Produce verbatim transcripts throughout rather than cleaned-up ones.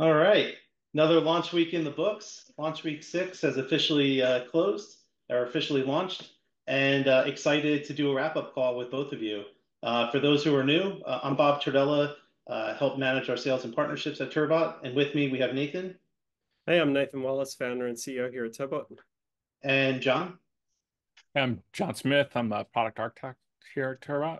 All right. Another launch week in the books. Launch week six has officially uh, closed or officially launched, and uh, excited to do a wrap-up call with both of you. Uh, for those who are new, uh, I'm Bob Tordella, uh, help manage our sales and partnerships at Turbot. And with me, we have Nathan. Hey, I'm Nathan Wallace, founder and C E O here at Turbot. And John. I'm John Smith. I'm a product architect here at Turbot.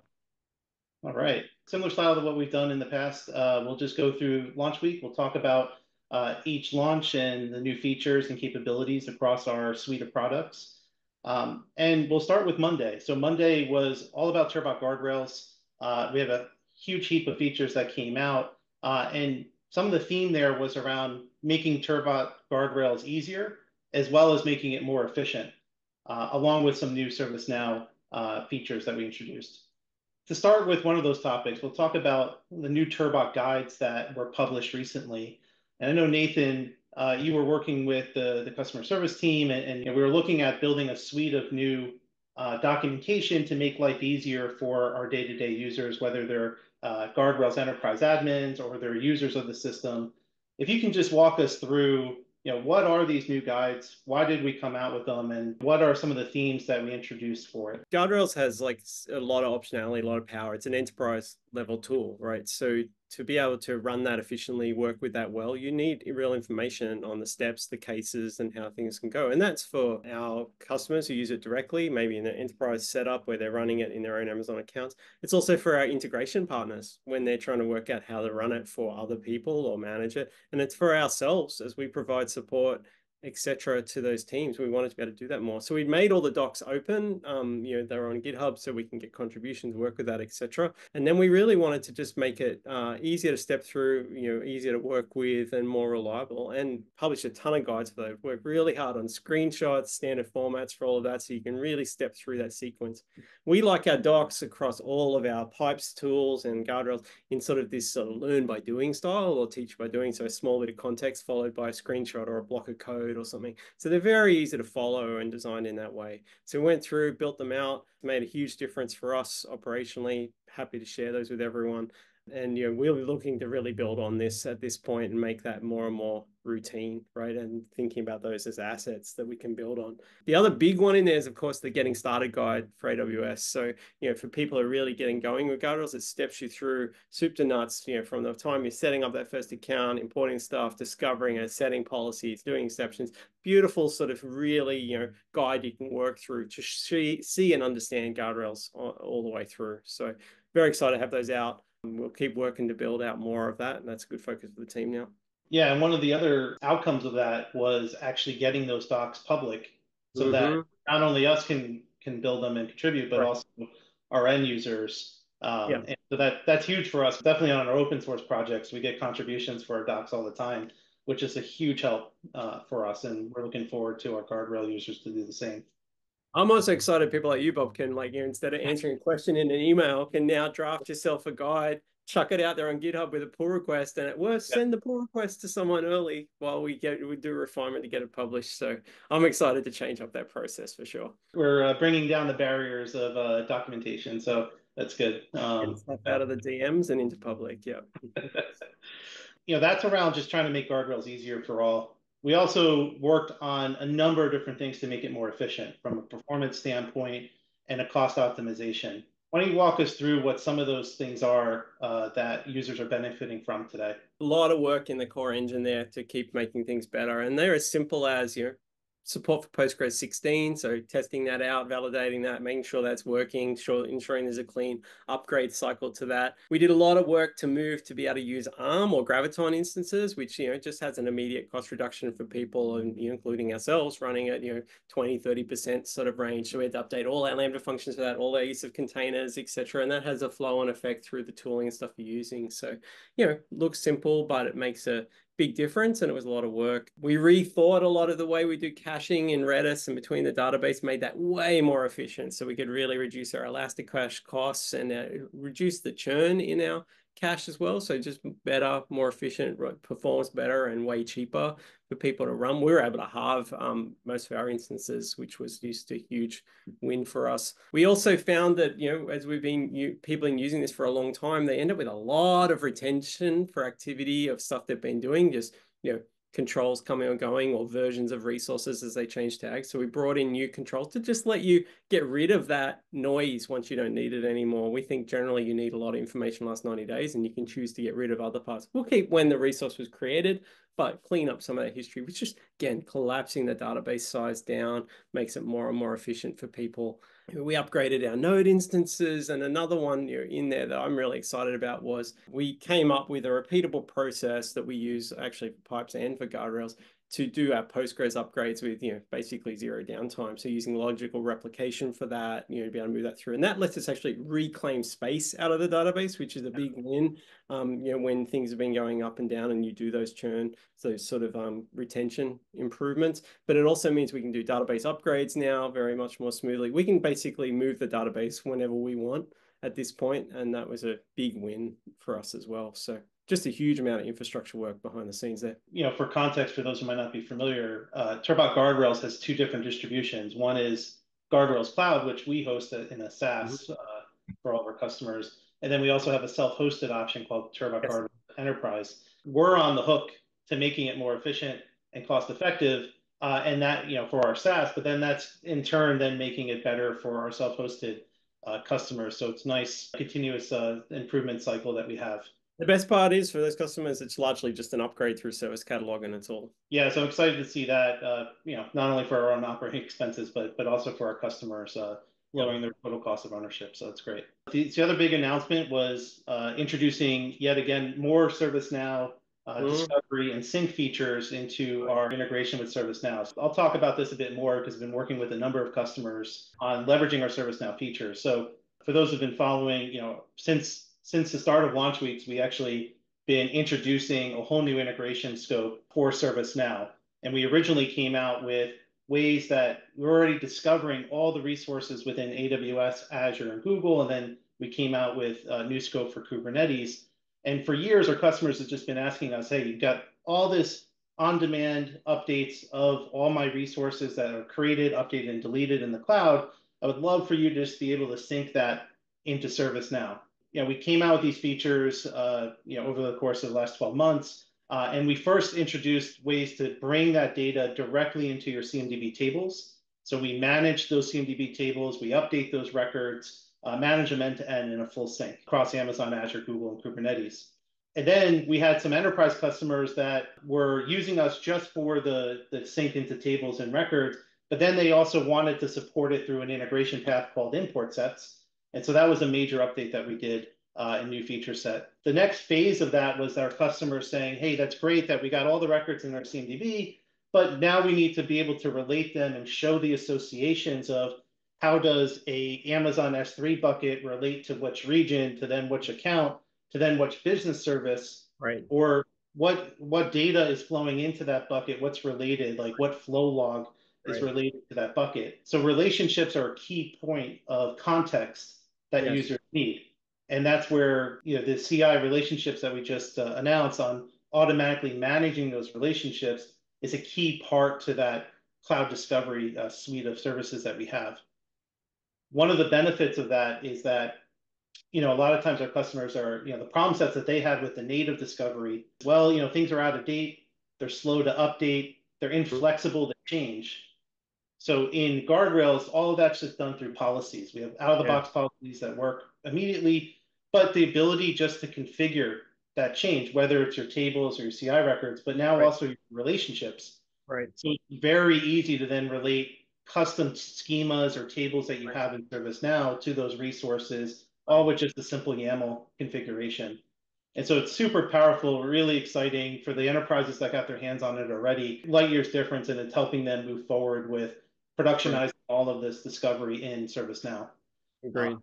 All right. Similar style to what we've done in the past. Uh, we'll just go through launch week. We'll talk about uh, each launch and the new features and capabilities across our suite of products. Um, and we'll start with Monday. So Monday was all about Turbot Guardrails. Uh, we have a huge heap of features that came out. Uh, and some of the theme there was around making Turbot Guardrails easier, as well as making it more efficient, uh, along with some new ServiceNow uh, features that we introduced. To start with one of those topics, we'll talk about the new Turbot guides that were published recently. And I know, Nathan, uh, you were working with the, the customer service team, and, and you know, we were looking at building a suite of new uh, documentation to make life easier for our day-to-day users, whether they're uh, Guardrails enterprise admins or they're users of the system. If you can just walk us through, you know, what are these new guides? Why did we come out with them? And what are some of the themes that we introduced for it? Guardrails has like a lot of optionality, a lot of power. It's an enterprise level tool, right? So to be able to run that efficiently, work with that well, you need real information on the steps, the cases, and how things can go. And that's for our customers who use it directly, maybe in an enterprise setup where they're running it in their own Amazon accounts. It's also for our integration partners when they're trying to work out how to run it for other people or manage it. And it's for ourselves as we provide support, et cetera, to those teams. We wanted to be able to do that more. So we made all the docs open. Um, you know, they're on GitHub, so we can get contributions, work with that, et cetera. And then we really wanted to just make it uh, easier to step through, you know, easier to work with and more reliable, and publish a ton of guides for that. Worked really hard on screenshots, standard formats for all of that, so you can really step through that sequence. We like our docs across all of our pipes, tools, and guardrails in sort of this sort of learn by doing style or teach by doing. So a small bit of context followed by a screenshot or a block of code or something. So they're very easy to follow and designed in that way. So we went through, built them out, made a huge difference for us operationally. Happy to share those with everyone. And, you know, we'll be looking to really build on this at this point and make that more and more routine, right? And thinking about those as assets that we can build on. The other big one in there is, of course, the getting started guide for A W S. So, you know, for people who are really getting going with Guardrails, it steps you through soup to nuts, you know, from the time you're setting up that first account, importing stuff, discovering and setting policies, doing exceptions, beautiful sort of really, you know, guide you can work through to see, see and understand Guardrails all, all the way through. So very excited to have those out. We'll keep working to build out more of that, and that's a good focus for the team now. Yeah, and one of the other outcomes of that was actually getting those docs public, so mm-hmm. that not only us can can build them and contribute, but right. also our end users. Um, yeah. And so that that's huge for us. Definitely on our open source projects, we get contributions for our docs all the time, which is a huge help uh, for us, and we're looking forward to our Guardrail users to do the same. I'm also excited people like you, Bob, can, like, you know, instead of answering a question in an email, can now draft yourself a guide, chuck it out there on GitHub with a pull request, and at worst, send the pull request to someone early while we get we do refinement to get it published. So I'm excited to change up that process for sure. We're uh, bringing down the barriers of uh, documentation, so that's good. Um, stuff out of the D Ms and into public, yeah. You know, that's around just trying to make Guardrails easier for all. We also worked on a number of different things to make it more efficient from a performance standpoint and a cost optimization. Why don't you walk us through what some of those things are uh, that users are benefiting from today? A lot of work in the core engine there to keep making things better. And they're as simple as, you know, support for Postgres sixteen. So testing that out, validating that, making sure that's working, sure, ensuring there's a clean upgrade cycle to that. We did a lot of work to move to be able to use A R M or Graviton instances, which, you know, just has an immediate cost reduction for people, and, you know, including ourselves running at, you know, twenty, thirty percent sort of range. So we had to update all our Lambda functions for that, all our use of containers, et cetera. And that has a flow on effect through the tooling and stuff you're using. So, you know, looks simple, but it makes a big difference, and it was a lot of work. We rethought a lot of the way we do caching in Redis and between the database, made that way more efficient so we could really reduce our Elastic Cache costs and uh, reduce the churn in our cache as well. So just better, more efficient, performs better and way cheaper for people to run. We were able to halve um, most of our instances, which was just a huge win for us. We also found that, you know, as we've been you, people been using this for a long time, they end up with a lot of retention for activity of stuff they've been doing, just, you know, controls coming and going or versions of resources as they change tags. So we brought in new controls to just let you get rid of that noise once you don't need it anymore. We think generally you need a lot of information last ninety days and you can choose to get rid of other parts. We'll keep when the resource was created, but clean up some of that history, which just, again, collapsing the database size down makes it more and more efficient for people. We upgraded our node instances, and another one in there that I'm really excited about was we came up with a repeatable process that we use actually for pipes and for guardrails to do our Postgres upgrades with, you know, basically zero downtime. So using logical replication for that, you know, to be able to move that through. And that lets us actually reclaim space out of the database, which is a big win, um, you know, when things have been going up and down and you do those churn, so sort of um, retention improvements. But it also means we can do database upgrades now very much more smoothly. We can basically move the database whenever we want at this point, and that was a big win for us as well. So just a huge amount of infrastructure work behind the scenes there. You know, for context, for those who might not be familiar, uh, Turbot Guardrails has two different distributions. One is Guardrails Cloud, which we host in a SaaS uh, for all of our customers. And then we also have a self-hosted option called Turbot yes. Guardrails Enterprise. We're on the hook to making it more efficient and cost-effective, uh, and that, you know, for our SaaS, but then that's in turn then making it better for our self-hosted uh, customers. So it's nice continuous uh, improvement cycle that we have. The best part is for those customers, it's largely just an upgrade through Service Catalog, and it's all. Yeah, so I'm excited to see that. Uh, you know, not only for our own operating expenses, but but also for our customers, uh, lowering their total cost of ownership. So that's great. The, the other big announcement was uh, introducing yet again more ServiceNow uh, mm. discovery and sync features into our integration with ServiceNow. So I'll talk about this a bit more because I've been working with a number of customers on leveraging our ServiceNow features. So for those who've been following, you know, since. Since the start of launch weeks, we actually been introducing a whole new integration scope for ServiceNow. And we originally came out with ways that we're already discovering all the resources within A W S, Azure, and Google. And then we came out with a new scope for Kubernetes. And for years, our customers have just been asking us, hey, you've got all this on-demand updates of all my resources that are created, updated, and deleted in the cloud. I would love for you to just be able to sync that into ServiceNow. You know, we came out with these features, uh, you know, over the course of the last twelve months, uh, and we first introduced ways to bring that data directly into your C M D B tables. So we manage those C M D B tables, we update those records, uh, manage them end to end in a full sync across Amazon, Azure, Google, and Kubernetes. And then we had some enterprise customers that were using us just for the, the sync into tables and records, but then they also wanted to support it through an integration path called import sets. And so that was a major update that we did, uh, a new feature set. The next phase of that was our customers saying, hey, that's great that we got all the records in our C M D B, but now we need to be able to relate them and show the associations of how does a Amazon S three bucket relate to which region, to then which account, to then which business service, right? Or what, what data is flowing into that bucket, what's related, like what flow log right. is related to that bucket. So relationships are a key point of context that yes. users need. And that's where, you know, the C I relationships that we just uh, announced on automatically managing those relationships is a key part to that cloud discovery uh, suite of services that we have. One of the benefits of that is that, you know, a lot of times our customers are, you know, the problem sets that they had with the native discovery, well, you know, things are out of date, they're slow to update, they're inflexible to change. So in guardrails, all of that's just done through policies. We have out-of-the-box yeah. policies that work immediately, but the ability just to configure that change, whether it's your tables or your C I records, but now right. also your relationships. Right. So it's very easy to then relate custom schemas or tables that you right. have in ServiceNow to those resources, all with just a simple YAML configuration. And so it's super powerful, really exciting for the enterprises that got their hands on it already. Light years difference, and it's helping them move forward with productionizing all of this discovery in ServiceNow. Agreed. Um,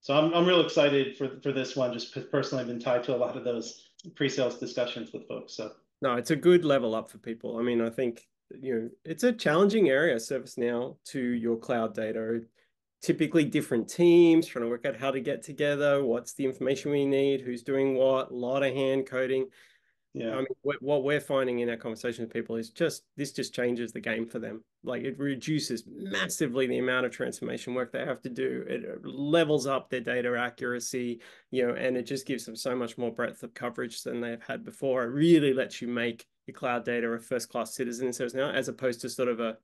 so I'm I'm real excited for for this one. Just personally, I've been tied to a lot of those pre-sales discussions with folks. So no, it's a good level up for people. I mean, I think you know it's a challenging area, ServiceNow to your cloud data. typically different teams trying to work out how to get together, what's the information we need, who's doing what, a lot of hand coding. Yeah, I mean, what, what we're finding in our conversation with people is just, this just changes the game for them. Like, it reduces massively the amount of transformation work they have to do. It levels up their data accuracy, you know, and it just gives them so much more breadth of coverage than they've had before. It really lets you make your cloud data a first-class citizen in ServiceNow, as opposed to sort of a,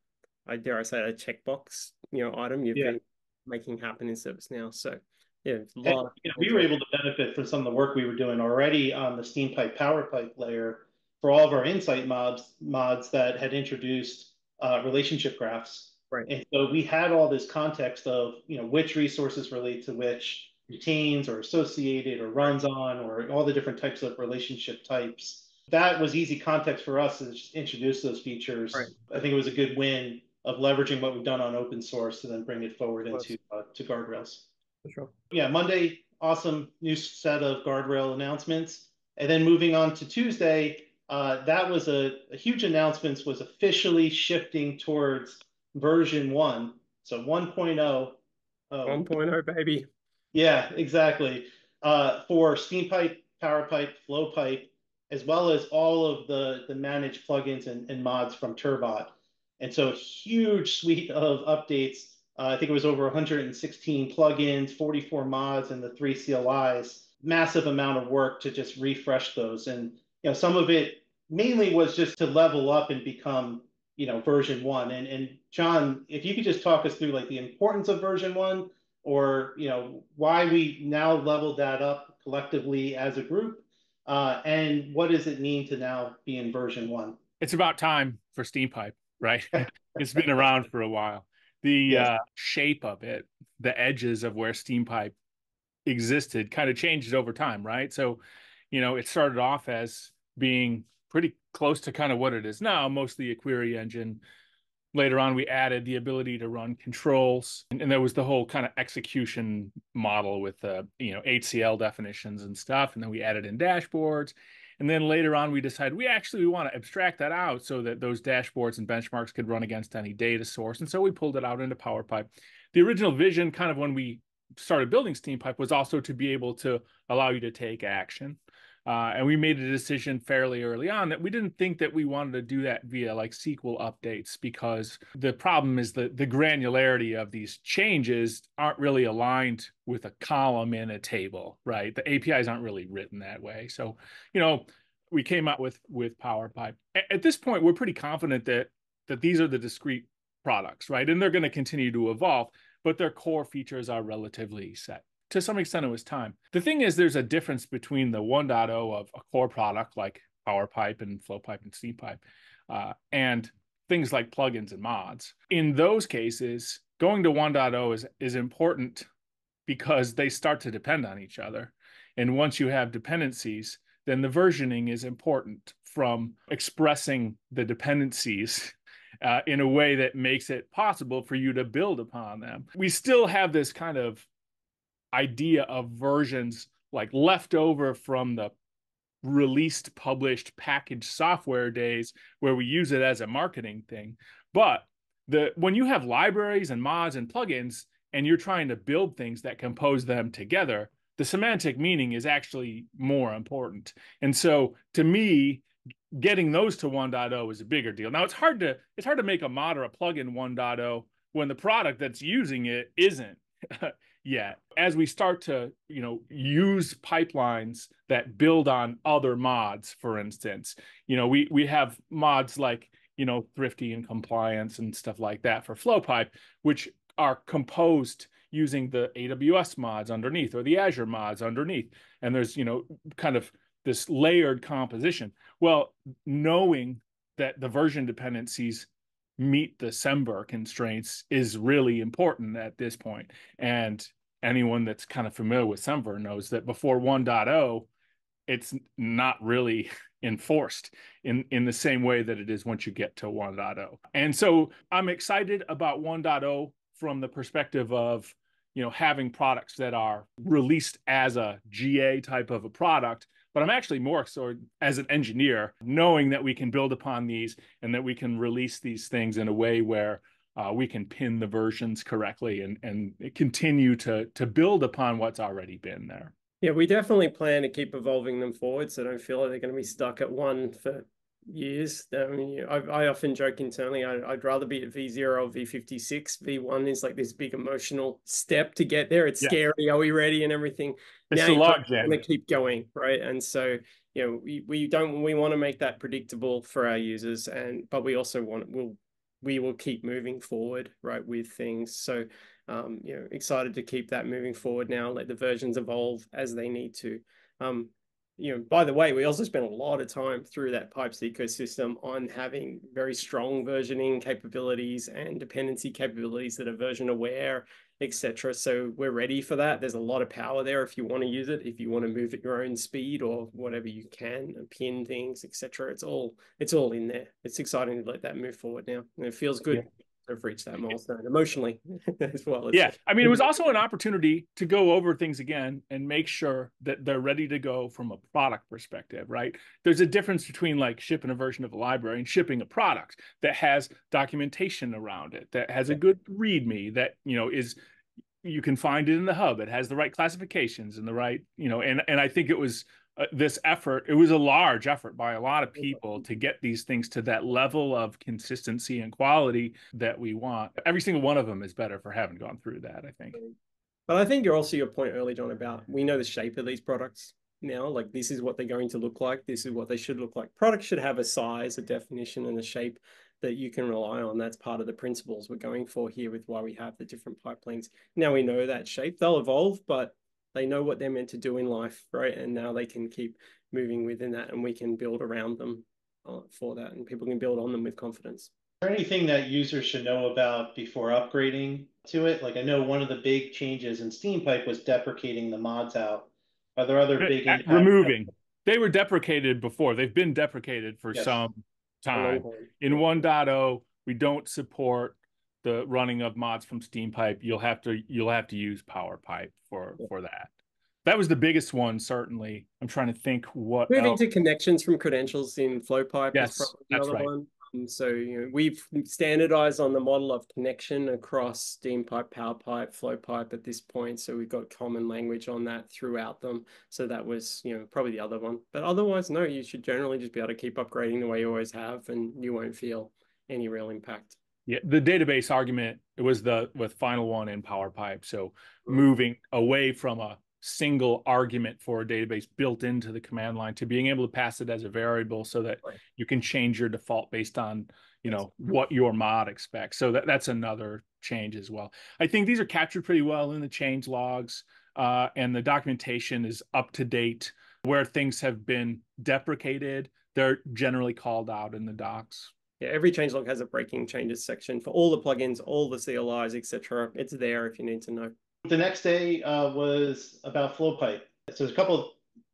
I dare I say, a checkbox, you know, item you've yeah. been making happen in ServiceNow. So. Yeah, a lot. And, you know, we were able to benefit from some of the work we were doing already on the steam pipe, power pipe layer for all of our insight mods mods that had introduced uh, relationship graphs. Right. And so we had all this context of, you know, which resources relate to which routines or associated or runs on or all the different types of relationship types. That was easy context for us to just introduce those features. Right. I think it was a good win of leveraging what we've done on open source to then bring it forward into uh, to guardrails. For sure. Yeah, Monday, awesome new set of guardrail announcements. And then moving on to Tuesday, uh, that was a, a huge announcement, was officially shifting towards version one. So one point oh. Uh, one point oh, baby. Yeah, exactly. Uh, for Steam Pipe, Power Pipe, Flow Pipe, as well as all of the, the managed plugins and, and mods from Turbot. And so a huge suite of updates. Uh, I think it was over one hundred sixteen plugins, forty-four mods, and the three C L Is. Massive amount of work to just refresh those. And, you know, some of it mainly was just to level up and become, you know, version one. And, and John, if you could just talk us through, like, the importance of version one, or, you know, why we now leveled that up collectively as a group, uh, and what does it mean to now be in version one? It's about time for Steam Pipe, right? It's been around for a while. The uh, shape of it, the edges of where Steam Pipe existed kind of changed over time, right? So, you know, it started off as being pretty close to kind of what it is now, mostly a query engine. Later on, we added the ability to run controls. And, and there was the whole kind of execution model with the, uh, you know, H C L definitions and stuff. And then we added in dashboards. And then later on, we decided we actually we want to abstract that out so that those dashboards and benchmarks could run against any data source. And so we pulled it out into PowerPipe. The original vision, kind of when we started building Steam Pipe, was also to be able to allow you to take action. Uh, and we made a decision fairly early on that we didn't think that we wanted to do that via like S Q L updates, because the problem is that the granularity of these changes aren't really aligned with a column in a table, right? The A P Is aren't really written that way. So, you know, we came out with with PowerPipe. At this point, we're pretty confident that that these are the discrete products, right? And they're going to continue to evolve, but their core features are relatively set. To some extent, it was time. The thing is, there's a difference between the one point oh of a core product like PowerPipe and FlowPipe and SteamPipe uh, and things like plugins and mods. In those cases, going to one point oh is, is important because they start to depend on each other. And once you have dependencies, then the versioning is important from expressing the dependencies uh, in a way that makes it possible for you to build upon them. We still have this kind of idea of versions like left over from the released, published, packaged software days where we use it as a marketing thing. But the when you have libraries and mods and plugins and you're trying to build things that compose them together, the semantic meaning is actually more important. And so to me, getting those to one point oh is a bigger deal. Now, it's hard to it's hard to make a mod or a plugin one point oh when the product that's using it isn't. Yeah, as we start to, you know, use pipelines that build on other mods, for instance, you know, we we have mods like, you know, Thrifty and Compliance and stuff like that for FlowPipe, which are composed using the A W S mods underneath or the Azure mods underneath. And there's, you know, kind of this layered composition. Well, knowing that the version dependencies meet the Semver constraints is really important at this point. And anyone that's kind of familiar with Semver knows that before one point oh, it's not really enforced in, in the same way that it is once you get to one point oh. And so I'm excited about one point oh from the perspective of, you know, having products that are released as a G A type of a product. But I'm actually more so as an engineer, knowing that we can build upon these and that we can release these things in a way where uh, we can pin the versions correctly and, and continue to, to build upon what's already been there. Yeah, we definitely plan to keep evolving them forward, so don't feel like they're going to be stuck at one for years. I mean, I, I often joke internally, I, I'd rather be at V zero or V fifty-six. V one is like this big emotional step to get there. It's yeah. scary. Are we ready and everything? It's now a lot, Jen. They keep going, right? And so, you know, we, we don't, we want to make that predictable for our users, and, but we also want, we'll, we will keep moving forward, right, with things. So, um, you know, excited to keep that moving forward now, let the versions evolve as they need to. Um, You know, by the way, we also spent a lot of time through that pipes ecosystem on having very strong versioning capabilities and dependency capabilities that are version aware, et cetera. So we're ready for that. There's a lot of power there if you want to use it, if you want to move at your own speed or whatever you can, and pin things, et cetera. It's all, it's all in there. It's exciting to let that move forward now. And it feels good. Yeah. Have reached that milestone emotionally as well. It's yeah. I mean, it was also an opportunity to go over things again and make sure that they're ready to go from a product perspective, right? There's a difference between like shipping a version of a library and shipping a product that has documentation around it, that has a good README that, you know, is, you can find it in the hub. It has the right classifications and the right, you know, and, and I think it was uh, this effort, it was a large effort by a lot of people to get these things to that level of consistency and quality that we want. Every single one of them is better for having gone through that, I think. But I think you're also your point early, John, about we know the shape of these products now, like this is what they're going to look like. This is what they should look like. Products should have a size, a definition, and a shape that you can rely on. That's part of the principles we're going for here with why we have the different pipelines. Now we know that shape, they'll evolve, but they know what they're meant to do in life, right? And now they can keep moving within that, and we can build around them uh, for that, and people can build on them with confidence. Is there anything that users should know about before upgrading to it? Like I know one of the big changes in Steampipe was deprecating the mods out. Are there other big impacts? Removing. They were deprecated before. They've been deprecated for yes. some time. In one point oh, we don't support the running of mods from Steampipe. You'll have to you'll have to use PowerPipe for yeah. for that. That was the biggest one, certainly. I'm trying to think what moving else. To connections from credentials in FlowPipe. Yes, is probably that's another right. one. Um, so you know, we've standardized on the model of connection across Steampipe, PowerPipe, FlowPipe at this point. So we've got common language on that throughout them. So that was, you know, probably the other one. But otherwise, no, you should generally just be able to keep upgrading the way you always have, and you won't feel any real impact. Yeah, the database argument, it was the with final one in PowerPipe. So moving away from a single argument for a database built into the command line to being able to pass it as a variable so that right. you can change your default based on, you know, what your mod expects. So that, that's another change as well. I think these are captured pretty well in the change logs, uh, and the documentation is up to date. Where things have been deprecated, they're generally called out in the docs. Yeah, every changelog has a breaking changes section for all the plugins, all the C L Is, et cetera. It's there if you need to know. The next day uh, was about FlowPipe. So there's a couple of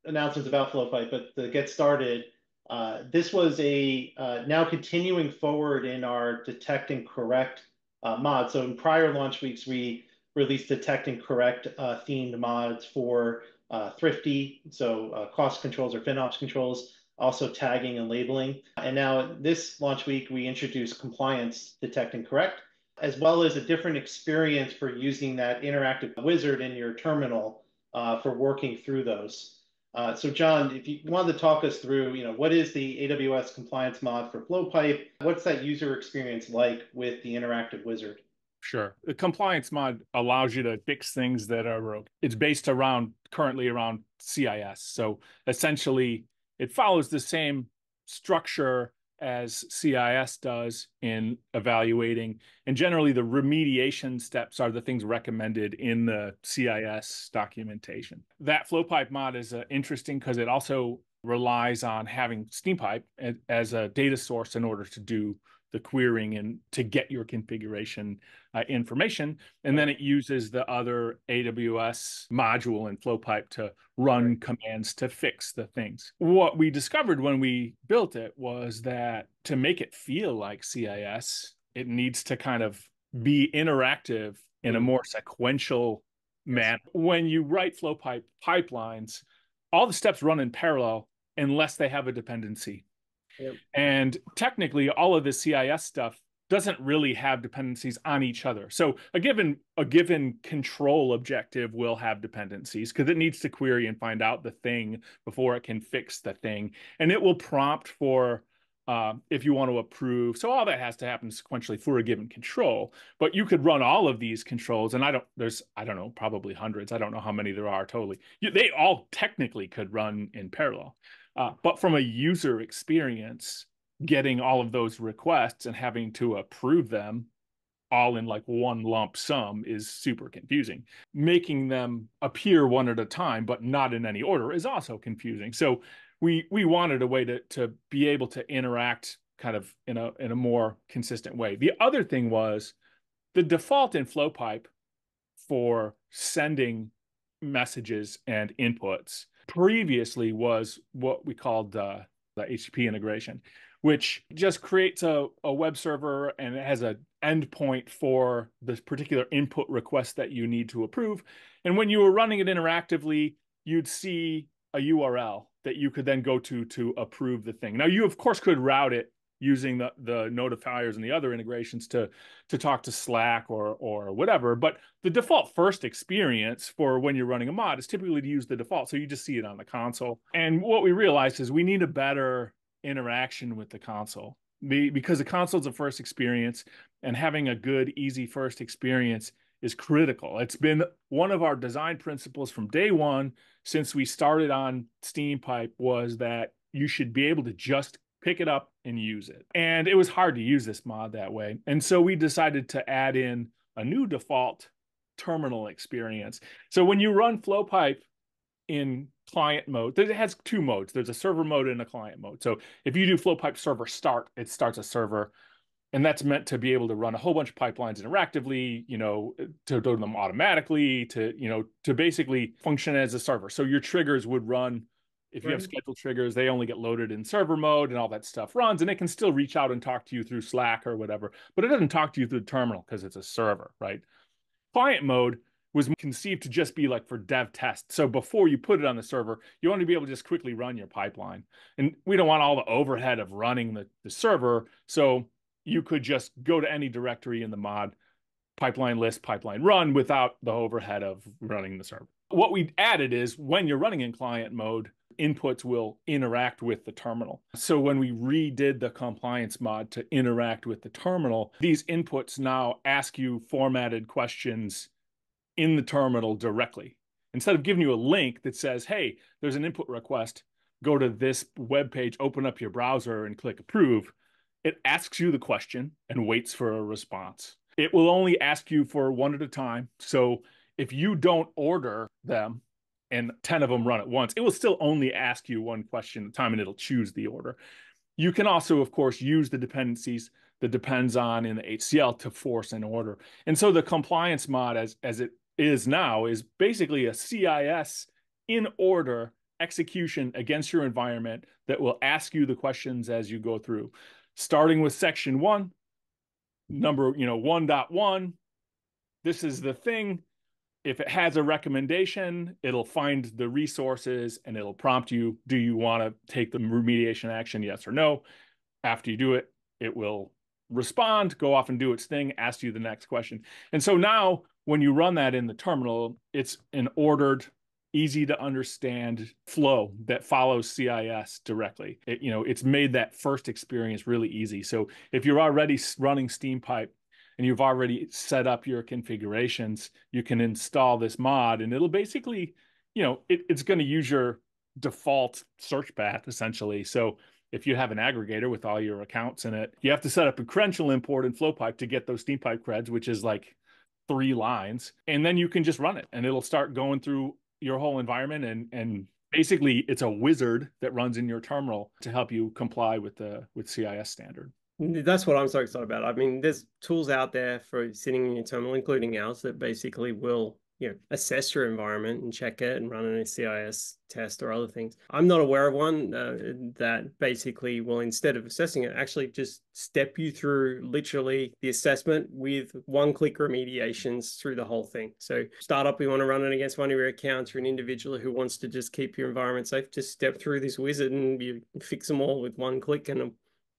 announcements about FlowPipe, but to get started, uh, this was a uh, now continuing forward in our detect and correct uh, mod. So in prior launch weeks, we released detect and correct uh, themed mods for uh, Thrifty. So uh, cost controls or FinOps controls. Also tagging and labeling. And now this launch week, we introduced compliance, detect and correct, as well as a different experience for using that interactive wizard in your terminal uh, for working through those. Uh, so John, if you wanted to talk us through, you know, what is the A W S compliance mod for FlowPipe? What's that user experience like with the interactive wizard? Sure. The compliance mod allows you to fix things that are rogue. It's based around currently around C I S. So essentially, it follows the same structure as C I S does in evaluating. And generally, the remediation steps are the things recommended in the C I S documentation. That FlowPipe mod is uh, interesting because it also relies on having Steampipe as a data source in order to do the querying and to get your configuration uh, information. And then it uses the other A W S module and FlowPipe to run commands to fix the things. What we discovered when we built it was that to make it feel like C I S, it needs to kind of be interactive in a more sequential manner. When you write FlowPipe pipelines, all the steps run in parallel unless they have a dependency. Yep. And technically, all of the C I S stuff doesn't really have dependencies on each other. So a given a given control objective will have dependencies because it needs to query and find out the thing before it can fix the thing. And it will prompt for uh, if you want to approve. So all that has to happen sequentially for a given control. But you could run all of these controls. And I don't, there's, I don't know, probably hundreds. I don't know how many there are totally. You, they all technically could run in parallel. Uh, but from a user experience, getting all of those requests and having to approve them all in like one lump sum is super confusing. Making them appear one at a time, but not in any order, is also confusing. So we we wanted a way to to be able to interact kind of in a in a more consistent way. The other thing was the default in FlowPipe for sending messages and inputs previously was what we called uh, the H T T P integration, which just creates a, a web server and it has an endpoint for this particular input request that you need to approve. And when you were running it interactively, you'd see a U R L that you could then go to to approve the thing. Now, you, of course, could route it using the, the notifiers and the other integrations to, to talk to Slack or, or whatever. But the default first experience for when you're running a mod is typically to use the default. So you just see it on the console. And what we realized is we need a better interaction with the console, because the console is a first experience, and having a good, easy first experience is critical. It's been one of our design principles from day one since we started on SteamPipe, was that you should be able to just pick it up and use it. And it was hard to use this mod that way. And so we decided to add in a new default terminal experience. So when you run FlowPipe in client mode, it has two modes. There's a server mode and a client mode. So if you do FlowPipe server start, it starts a server, and that's meant to be able to run a whole bunch of pipelines interactively, you know, to do them automatically, to, you know, to basically function as a server. So your triggers would run, if you have scheduled triggers, they only get loaded in server mode, and all that stuff runs, and it can still reach out and talk to you through Slack or whatever, but it doesn't talk to you through the terminal because it's a server, right? Client mode was conceived to just be like for dev test. So before you put it on the server, you want to be able to just quickly run your pipeline. And we don't want all the overhead of running the, the server. So you could just go to any directory in the mod, pipeline list, pipeline run, without the overhead of running the server. What we added is when you're running in client mode, inputs will interact with the terminal. So when we redid the compliance mod to interact with the terminal, these inputs now ask you formatted questions in the terminal directly, instead of giving you a link that says, hey, there's an input request, go to this web page, open up your browser and click approve. It asks you the question and waits for a response. It will only ask you for one at a time. So if you don't order them and ten of them run at once, it will still only ask you one question at a time, and it'll choose the order. You can also, of course, use the dependencies that depends on in the H C L to force an order. And so the compliance mod, as, as it is now, is basically a C I S in order execution against your environment that will ask you the questions as you go through, starting with section one, number, you know, one point one. This is the thing. If it has a recommendation, it'll find the resources and it'll prompt you, do you want to take the remediation action, yes or no? After you do it, it will respond, go off and do its thing, ask you the next question. And so now, when you run that in the terminal, it's an ordered, easy to understand flow that follows C I S directly. It, you know, it's made that first experience really easy. So if you're already running SteamPipe and you've already set up your configurations, you can install this mod, and it'll basically, you know, it, it's going to use your default search path essentially. So if you have an aggregator with all your accounts in it, you have to set up a credential import in FlowPipe to get those SteamPipe creds, which is like three lines, and then you can just run it and it'll start going through your whole environment. And, and basically it's a wizard that runs in your terminal to help you comply with the, with C I S standard. That's what I'm so excited about. I mean, there's tools out there for sitting in your terminal, including ours, that basically will, you know, assess your environment and check it and run a C I S test or other things. I'm not aware of one uh, that basically will, instead of assessing it, actually just step you through literally the assessment with one-click remediations through the whole thing. So start up, we want to run it against one of your accounts, or an individual who wants to just keep your environment safe, just step through this wizard and you fix them all with one click and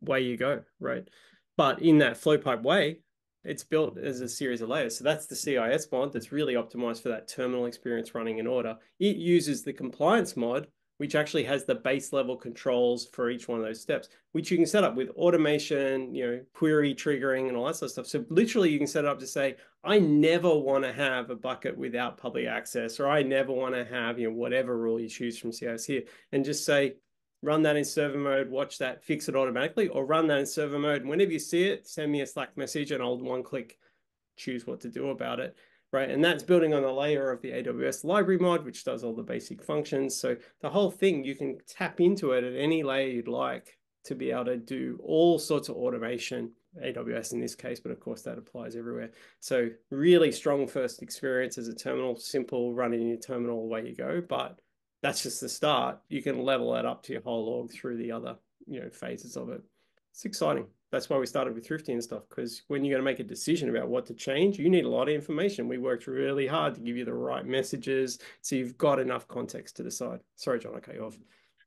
away you go, right? But in that FlowPipe way, it's built as a series of layers. So that's the C I S mod that's really optimized for that terminal experience running in order. It uses the compliance mod, which actually has the base level controls for each one of those steps, which you can set up with automation, you know, query triggering and all that sort of stuff. So literally you can set it up to say, I never want to have a bucket without public access, or I never want to have, you know, whatever rule you choose from C I S here, and just say, run that in server mode, watch that, fix it automatically, or run that in server mode. And whenever you see it, send me a Slack message and I'll one click choose what to do about it. Right. And that's building on a layer of the A W S library mod, which does all the basic functions. So the whole thing, you can tap into it at any layer you'd like to be able to do all sorts of automation, A W S in this case, but of course that applies everywhere. So really strong first experience as a terminal, simple, running in your terminal, away you go. But that's just the start. You can level that up to your whole org through the other, you know, phases of it. It's exciting. That's why we started with Thrifty and stuff, because when you're going to make a decision about what to change, you need a lot of information. We worked really hard to give you the right messages, so you've got enough context to decide. Sorry, John, I cut you off.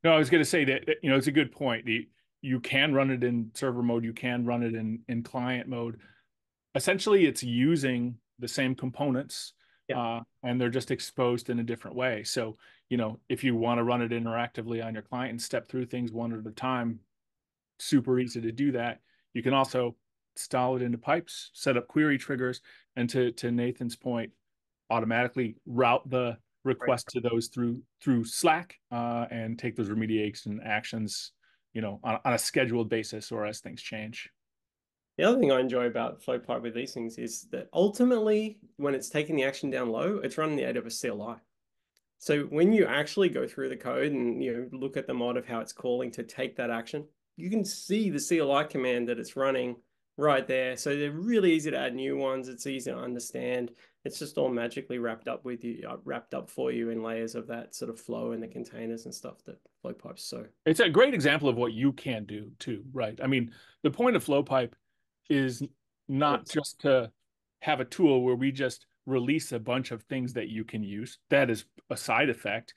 No, I was going to say that, that, you know, it's a good point. You, you can run it in server mode. You can run it in, in client mode. Essentially, it's using the same components, yeah. uh, and they're just exposed in a different way. So, you know, if you want to run it interactively on your client and step through things one at a time, super easy to do that. You can also install it into pipes, set up query triggers, and to, to Nathan's point, automatically route the request right. to those through through Slack uh, and take those remediation actions, you know, on, on a scheduled basis or as things change. The other thing I enjoy about FlowPipe with these things is that ultimately, when it's taking the action down low, it's running the A W S C L I. So when you actually go through the code and, you know, look at the mod of how it's calling to take that action, you can see the C L I command that it's running right there. So they're really easy to add new ones. It's easy to understand. It's just all magically wrapped up with you, wrapped up for you in layers of that sort of flow in the containers and stuff that FlowPipe. So it's a great example of what you can do too, right? I mean, the point of FlowPipe is not just to have a tool where we just release a bunch of things that you can use. That is a side effect.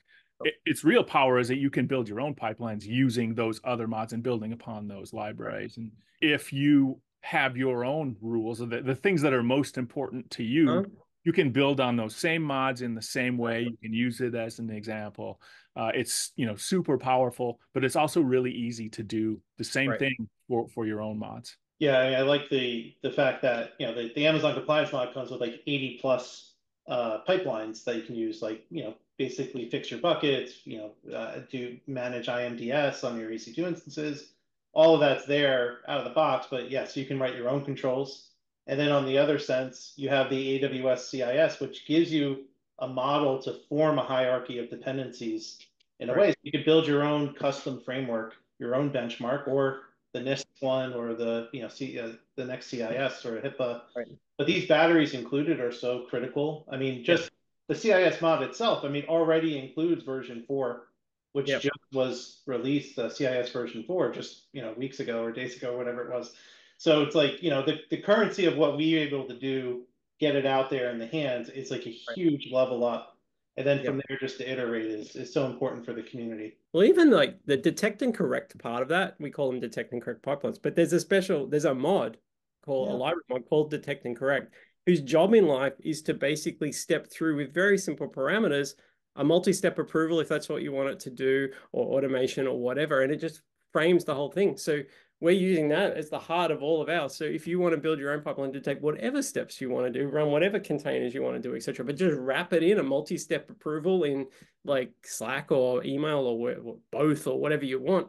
Its real power is that you can build your own pipelines using those other mods and building upon those libraries. And if you have your own rules, the, the things that are most important to you, huh? you can build on those same mods in the same way. You can use it as an example. Uh, it's, you know, super powerful, but it's also really easy to do the same right. thing for, for your own mods. Yeah, I, mean, I like the the fact that, you know, the, the Amazon compliance mod comes with like eighty plus uh, pipelines that you can use, like, you know, basically fix your buckets, you know, uh, do manage I M D S on your E C two instances. All of that's there out of the box, but yes, yeah, so you can write your own controls. And then on the other sense, you have the A W S C I S, which gives you a model to form a hierarchy of dependencies in a right. way. So you could build your own custom framework, your own benchmark, or the NIST one, or the, you know, C, uh, the next C I S or HIPAA. Right. But these batteries included are so critical. I mean, just... Yeah. The C I S mod itself, I mean, already includes version four, which yep. just was released, uh, C I S version four, just, you know, weeks ago or days ago, whatever it was. So it's like, you know, the, the currency of what we were able to do, get it out there in the hands, it's like a huge right. level up. And then yep. from there, just to iterate is, is so important for the community. Well, even like the detect and correct part of that, we call them detect and correct pipelines, but there's a special, there's a mod called yeah. a library mod called detect and correct, whose job in life is to basically step through with very simple parameters, a multi-step approval, if that's what you want it to do, or automation or whatever. And it just frames the whole thing. So we're using that as the heart of all of ours. So if you want to build your own pipeline to take whatever steps you want to do, run whatever containers you want to do, et cetera, but just wrap it in a multi-step approval in like Slack or email or both or whatever you want.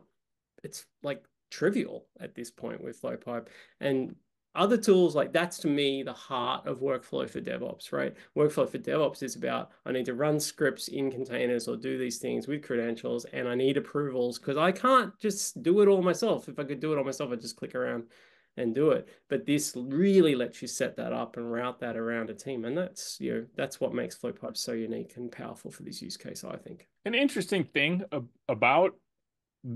It's like trivial at this point with FlowPipe. And other tools, like that's to me the heart of workflow for DevOps, right? Workflow for DevOps is about, I need to run scripts in containers or do these things with credentials, and I need approvals because I can't just do it all myself. If I could do it all myself, I'd just click around and do it. But this really lets you set that up and route that around a team. And that's, you know, that's what makes FlowPipe so unique and powerful for this use case, I think. An interesting thing about,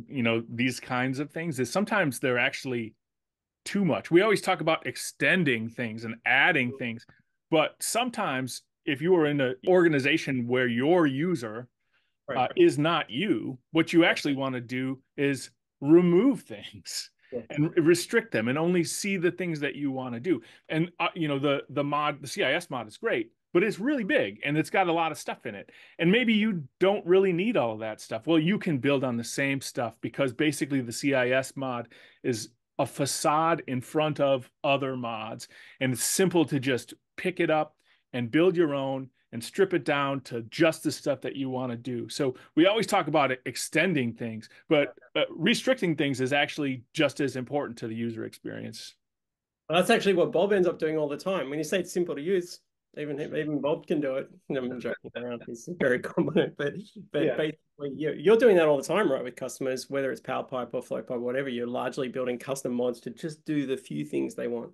you know, these kinds of things is sometimes they're actually too much. We always talk about extending things and adding things, but sometimes if you are in an organization where your user right, uh, right. is not you, what you actually want to do is remove things. yeah. and restrict them and only see the things that you want to do. And, uh, you know, the, the mod, the C I S mod is great, but it's really big and it's got a lot of stuff in it. And maybe you don't really need all of that stuff. Well, you can build on the same stuff because basically the C I S mod is a facade in front of other mods. And it's simple to just pick it up and build your own and strip it down to just the stuff that you want to do. So we always talk about extending things, but uh, restricting things is actually just as important to the user experience. Well, that's actually what Bob ends up doing all the time. When you say it's simple to use, even even Bob can do it. I'm joking around. He's very competent, but but yeah. basically you're, you're doing that all the time, right? With customers, whether it's PowerPipe or FlowPipe, whatever, you're largely building custom mods to just do the few things they want.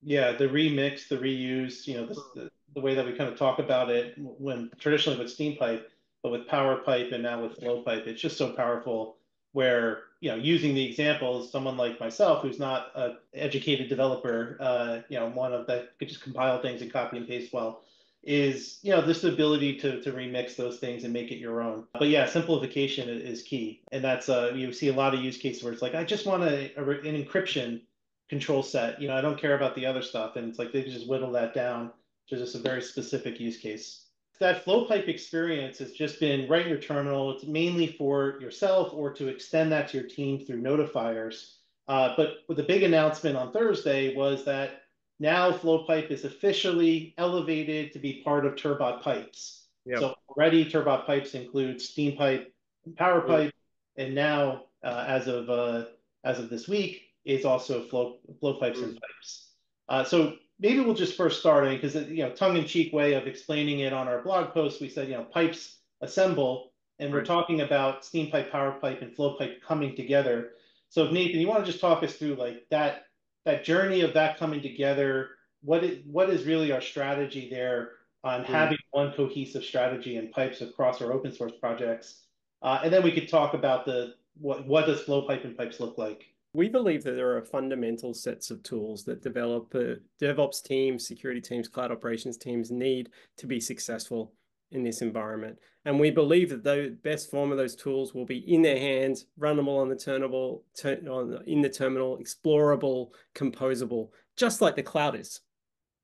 Yeah, the remix, the reuse, you know, this, the, the way that we kind of talk about it when traditionally with Steam Pipe, but with PowerPipe and now with FlowPipe, it's just so powerful where, you know, using the examples, someone like myself, who's not an educated developer, uh, you know, one of that could just compile things and copy and paste well, is, you know, this ability to, to remix those things and make it your own. But yeah, simplification is key. And that's, uh, you see a lot of use cases where it's like, I just want a, a, an encryption control set, you know, I don't care about the other stuff. And it's like, they just whittle that down to just a very specific use case. That FlowPipe experience has just been right in your terminal. It's mainly for yourself or to extend that to your team through notifiers. Uh, but with the big announcement on Thursday was that now FlowPipe is officially elevated to be part of Turbot Pipes. Yep. So already Turbot Pipes includes Steam Pipe, Power Pipe, yep. and now uh, as of uh, as of this week, is also flow flow pipes and pipes. Uh, so maybe we'll just first start, I mean, because, you know, tongue-in-cheek way of explaining it on our blog post, we said, you know, pipes assemble, and right. we're talking about Steam Pipe, Power Pipe, and Flow Pipe coming together. So if Nathan, you want to just talk us through like that that journey of that coming together, what is, what is really our strategy there on mm-hmm. having one cohesive strategy and pipes across our open source projects? Uh, and then we could talk about the what, what does Flow Pipe and pipes look like? We believe that there are fundamental sets of tools that developer, DevOps teams, security teams, cloud operations teams need to be successful in this environment. And we believe that the best form of those tools will be in their hands, runnable on the turnable, turn, on, in the terminal, explorable, composable, just like the cloud is,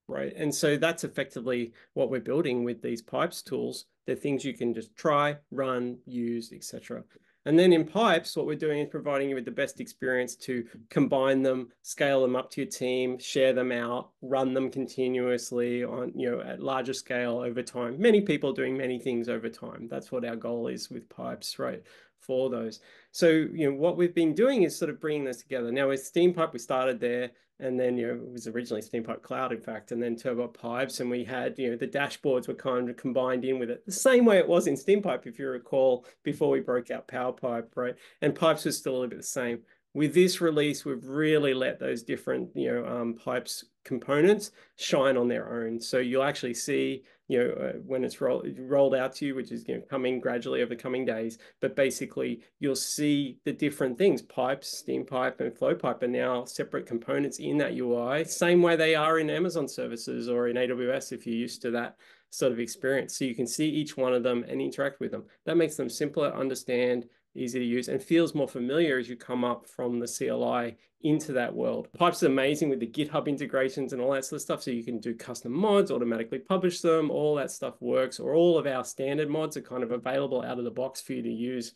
right? And so that's effectively what we're building with these pipes tools. They're things you can just try, run, use, et cetera. And then in pipes, what we're doing is providing you with the best experience to combine them, scale them up to your team, share them out, run them continuously on, you know, at larger scale over time. Many people doing many things over time. That's what our goal is with pipes, right? For those. So, you know, what we've been doing is sort of bringing this together. Now with Steam Pipe, we started there. And then, you know, it was originally Steam Pipe Cloud, in fact, and then Turbot Pipes. And we had, you know, the dashboards were kind of combined in with it, the same way it was in Steam Pipe, if you recall, before we broke out Power Pipe, right? And Pipes was still a little bit the same. With this release, we've really let those different, you know, um, Pipes components shine on their own. So you'll actually see, you know, uh, when it's roll rolled out to you, which is, you know, coming gradually over the coming days, but basically you'll see the different things, pipes, Steam Pipe and Flow Pipe are now separate components in that U I, same way they are in Amazon services or in A W S if you're used to that sort of experience. So you can see each one of them and interact with them. That makes them simpler, understand, easy to use, and feels more familiar as you come up from the C L I into that world. Pipes are amazing with the GitHub integrations and all that sort of stuff. So you can do custom mods, automatically publish them, all that stuff works, or all of our standard mods are kind of available out of the box for you to use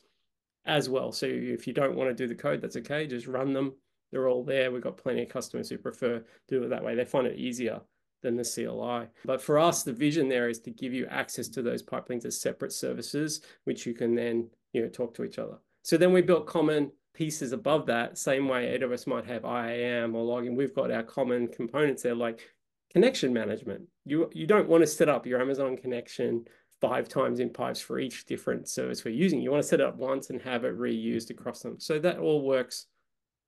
as well. So if you don't want to do the code, that's okay. Just run them. They're all there. We've got plenty of customers who prefer to do it that way. They find it easier than the C L I. But for us, the vision there is to give you access to those pipelines as separate services, which you can then, you know, talk to each other. So then we built common pieces above that, same way A W S might have I A M or logging. We've got our common components there, like connection management. You, you don't want to set up your Amazon connection five times in pipes for each different service we're using. You want to set it up once and have it reused across them. So that all works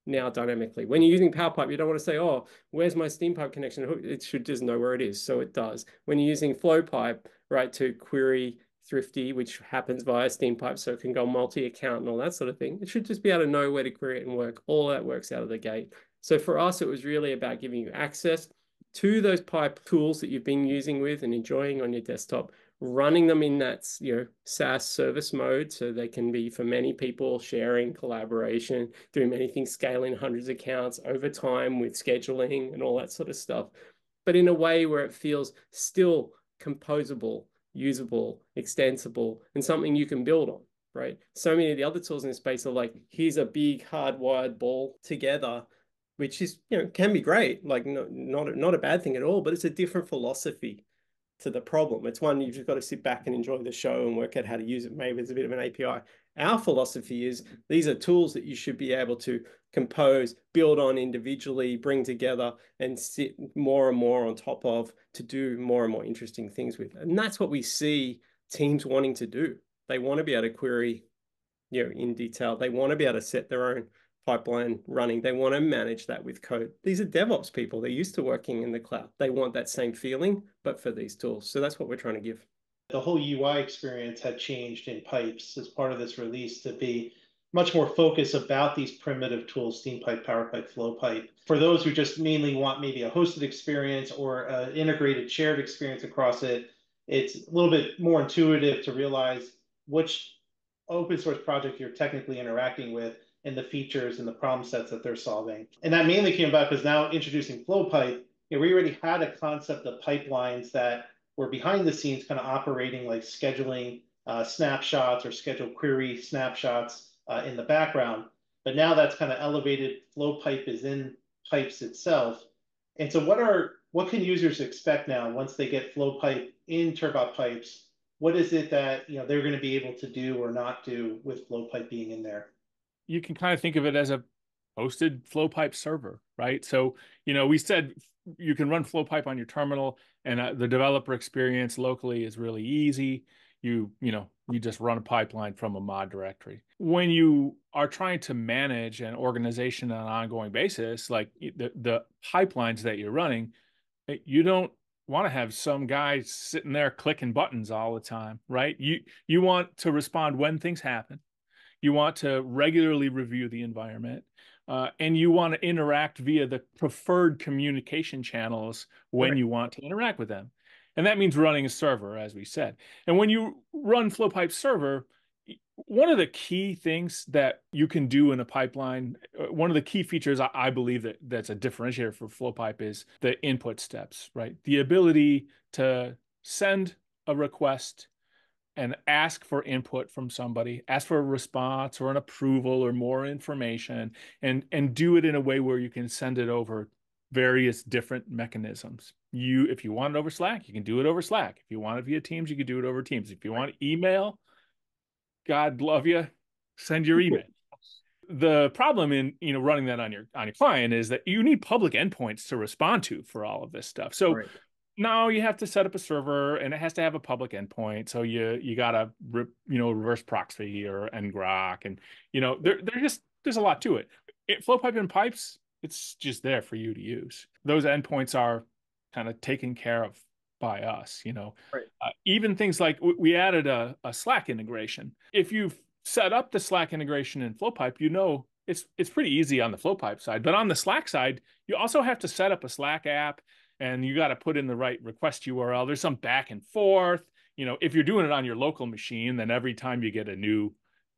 now dynamically. When you're using PowerPipe, you don't want to say, oh, where's my Steam Pipe connection? It should just know where it is. So it does. When you're using FlowPipe, right, to query Thrifty, which happens via Steam Pipe, so it can go multi-account and all that sort of thing. It should just be able to know where to query it and work. All that works out of the gate. So for us, it was really about giving you access to those pipe tools that you've been using with and enjoying on your desktop, running them in that you know, SaaS service mode, so they can be, for many people, sharing, collaboration, doing many things, scaling hundreds of accounts over time with scheduling and all that sort of stuff, but in a way where it feels still composable, usable, extensible, and something you can build on, right? So many of the other tools in this space are like, here's a big hardwired ball together, which is, you know, can be great, like no, not, not a bad thing at all, but it's a different philosophy to the problem. It's one you've just got to sit back and enjoy the show and work out how to use it. Maybe it's a bit of an A P I. Our philosophy is these are tools that you should be able to compose, build on individually, bring together, and sit more and more on top of to do more and more interesting things with. And that's what we see teams wanting to do. They want to be able to query, you know, in detail. They want to be able to set their own pipeline running. They want to manage that with code. These are DevOps people. They're used to working in the cloud. They want that same feeling, but for these tools. So that's what we're trying to give. The whole U I experience had changed in Pipes as part of this release to be much more focused about these primitive tools, SteamPipe, PowerPipe, FlowPipe. For those who just mainly want maybe a hosted experience or an integrated shared experience across it, it's a little bit more intuitive to realize which open source project you're technically interacting with and the features and the problem sets that they're solving. And that mainly came about because now introducing FlowPipe, you know, we already had a concept of pipelines that were behind the scenes kind of operating like scheduling uh, snapshots or scheduled query snapshots uh, in the background. But now that's kind of elevated. FlowPipe is in Pipes itself. And so what are what can users expect now once they get FlowPipe in Turbot Pipes? What is it that you know they're going to be able to do or not do with FlowPipe being in there? You can kind of think of it as a hosted FlowPipe server, right? So, you know, we said you can run FlowPipe on your terminal and uh, the developer experience locally is really easy. You, you know, you just run a pipeline from a mod directory. When you are trying to manage an organization on an ongoing basis, like the, the pipelines that you're running, you don't want to have some guy sitting there clicking buttons all the time, right? You, you want to respond when things happen. You want to regularly review the environment, uh, and you want to interact via the preferred communication channels when right. you want to interact with them. And that means running a server, as we said. And when you run FlowPipe server, one of the key things that you can do in a pipeline, one of the key features I, I believe that that's a differentiator for FlowPipe is the input steps, right? The ability to send a request and ask for input from somebody, ask for a response or an approval or more information, and, and do it in a way where you can send it over various different mechanisms. You, if you want it over Slack, you can do it over Slack. If you want it via Teams, you can do it over Teams. If you want email, God love you, send your email. The problem in you know running that on your on your client is that you need public endpoints to respond to for all of this stuff. So right. No, you have to set up a server, and it has to have a public endpoint. So you you got to you know reverse proxy or ngrok, and you know there there's just there's a lot to it. it. FlowPipe and Pipes, it's just there for you to use. Those endpoints are kind of taken care of by us. You know, right. uh, even things like we added a, a Slack integration. If you've set up the Slack integration in FlowPipe, you know. It's it's pretty easy on the FlowPipe side, but on the Slack side, you also have to set up a Slack app, and you got to put in the right request U R L. There's some back and forth. You know, if you're doing it on your local machine, then every time you get a new,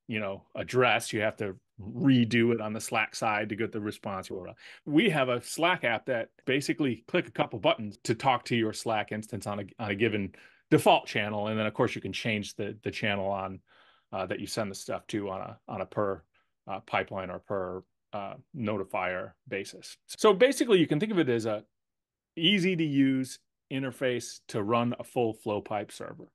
you know, address, you have to redo it on the Slack side to get the response U R L. We have a Slack app that basically click a couple buttons to talk to your Slack instance on a on a given default channel, and then of course you can change the the channel on uh, that you send the stuff to on a on a per. Uh, pipeline or per uh, notifier basis. So basically you can think of it as a easy to use interface to run a full FlowPipe server.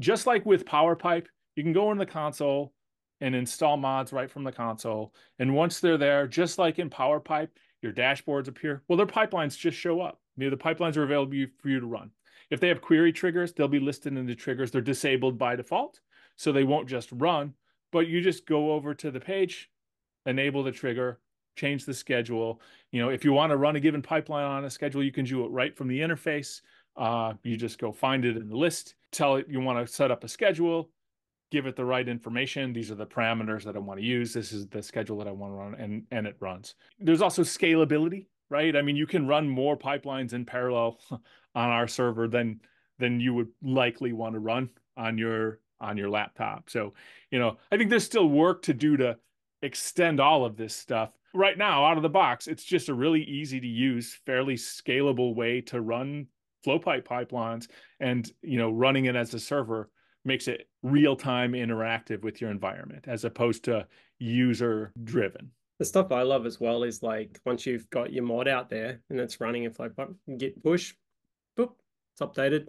Just like with PowerPipe, you can go in the console and install mods right from the console. And once they're there, just like in PowerPipe, your dashboards appear. Well, their pipelines just show up. The pipelines are available for you to run. If they have query triggers, they'll be listed in the triggers. They're disabled by default, so they won't just run. But you just go over to the page, enable the trigger, change the schedule. You know, if you want to run a given pipeline on a schedule, you can do it right from the interface. Uh, you just go find it in the list, tell it you want to set up a schedule, give it the right information. These are the parameters that I want to use. This is the schedule that I want to run, and, and it runs. There's also scalability, right? I mean, you can run more pipelines in parallel on our server than than you would likely want to run on your on your laptop. So, you know, I think there's still work to do to extend all of this stuff. Right now, out of the box, it's just a really easy to use, fairly scalable way to run FlowPipe pipelines, and, you know, running it as a server makes it real-time interactive with your environment as opposed to user-driven. The stuff I love as well is, like, once you've got your mod out there and it's running in FlowPipe, git push, boop, it's updated.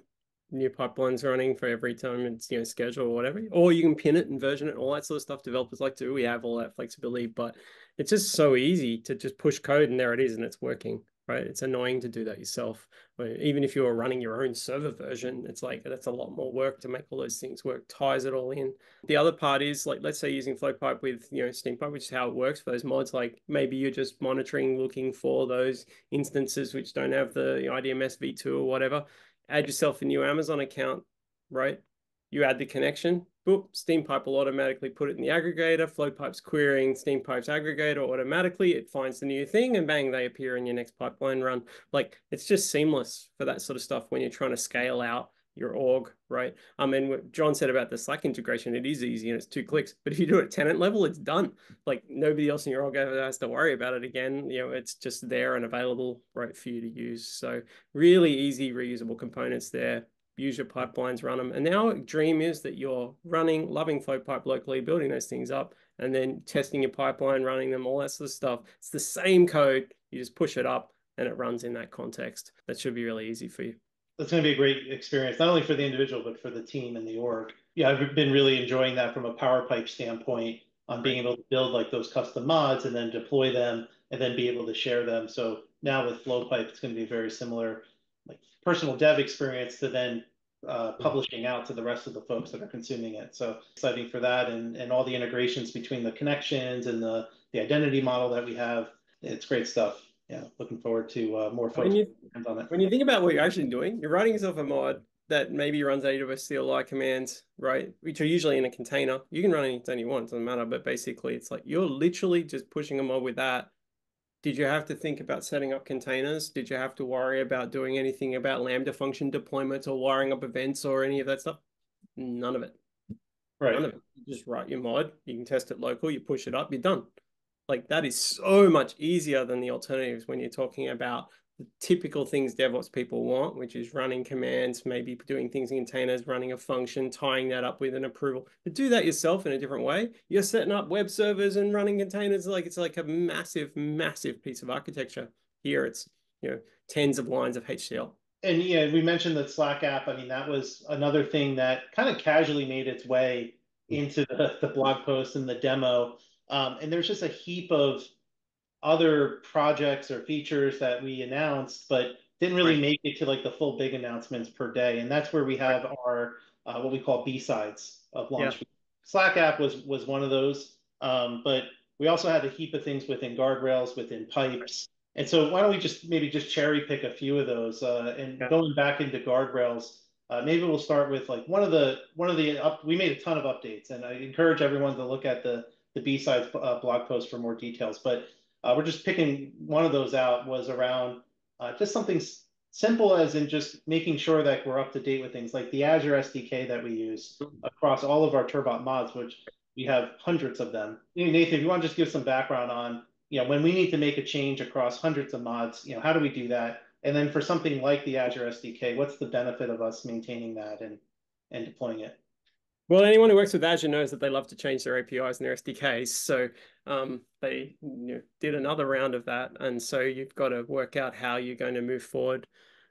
New pipelines running for every time it's, you know, scheduled or whatever, or you can pin it and version it, all that sort of stuff developers like to do. We have all that flexibility, but it's just so easy to just push code and there it is and it's working, right? It's annoying to do that yourself. Even if you were running your own server version, it's like, that's a lot more work to make all those things work, ties it all in. The other part is, like, let's say using FlowPipe with, you know, SteamPipe, which is how it works for those mods. Like, maybe you're just monitoring, looking for those instances which don't have the I D M S v two or whatever. Add yourself a new Amazon account, right? You add the connection, boop, SteamPipe will automatically put it in the aggregator. FlowPipe's querying SteamPipe's aggregator automatically. It finds the new thing and bang, they appear in your next pipeline run. Like, it's just seamless for that sort of stuff when you're trying to scale out your org, right? I mean, what John said about the Slack integration, it is easy and it's two clicks, but if you do it at tenant level, it's done. Like, nobody else in your org ever has to worry about it again. You know, it's just there and available, right, for you to use. So really easy reusable components there. Use your pipelines, run them. And now dream is that you're running, loving FlowPipe locally, building those things up, and then testing your pipeline, running them, all that sort of stuff. It's the same code. You just push it up and it runs in that context. That should be really easy for you. That's going to be a great experience, not only for the individual, but for the team and the org. Yeah, I've been really enjoying that from a PowerPipe standpoint on being able to build, like, those custom mods and then deploy them and then be able to share them. So now with FlowPipe, it's going to be a very similar, like, personal dev experience to then uh, publishing out to the rest of the folks that are consuming it. So exciting for that, and, and all the integrations between the connections and the, the identity model that we have. It's great stuff. Yeah, looking forward to uh, more folks. When you, on it. When you think about what you're actually doing, you're writing yourself a mod that maybe runs A W S C L I commands, right? Which are usually in a container. You can run anything you want, doesn't matter. But basically, it's like you're literally just pushing a mod with that. Did you have to think about setting up containers? Did you have to worry about doing anything about Lambda function deployments or wiring up events or any of that stuff? None of it. Right. None of it. You just write your mod. You can test it local. You push it up. You're done. Like, that is so much easier than the alternatives when you're talking about the typical things DevOps people want, which is running commands, maybe doing things in containers, running a function, tying that up with an approval. To do that yourself in a different way, you're setting up web servers and running containers. Like, it's like a massive, massive piece of architecture. Here it's, you know, tens of lines of H C L. And yeah, we mentioned the Slack app. I mean, that was another thing that kind of casually made its way into the, the blog post and the demo. Um, and there's just a heap of other projects or features that we announced, but didn't really right. make it to, like, the full big announcements per day. And that's where we have our, uh, what we call B-Sides of launch. Yeah. Slack app was, was one of those, um, but we also had a heap of things within guardrails, within pipes. And so why don't we just maybe just cherry pick a few of those, uh, and yeah. going back into guardrails, uh, maybe we'll start with, like, one of the, one of the, up, we made a ton of updates, and I encourage everyone to look at the the B-Sides uh, blog post for more details, but uh, we're just picking one of those out. Was around uh, just something simple as in just making sure that we're up to date with things like the Azure S D K that we use across all of our Turbot mods, which we have hundreds of them. You know, Nathan, if you want to just give some background on, you know, when we need to make a change across hundreds of mods, you know, how do we do that? And then for something like the Azure S D K, what's the benefit of us maintaining that and, and deploying it? Well, anyone who works with Azure knows that they love to change their A P Is and their S D Ks. So um, they you know, did another round of that. And so you've got to work out how you're going to move forward